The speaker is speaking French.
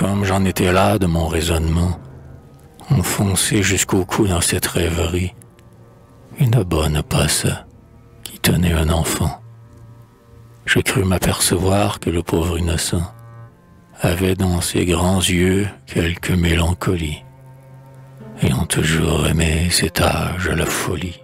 Comme j'en étais là de mon raisonnement, enfoncé jusqu'au cou dans cette rêverie, une bonne passa, qui tenait un enfant. Je crus m'apercevoir que le pauvre innocent avait dans ses grands yeux quelque mélancolie, ayant toujours aimé cet âge à la folie.